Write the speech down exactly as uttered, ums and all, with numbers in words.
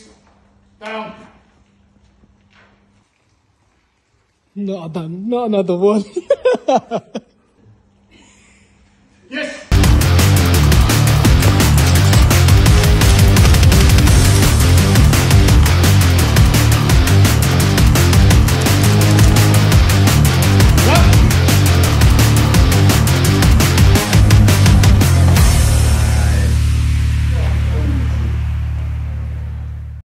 Release. Down. Not, that, not another one.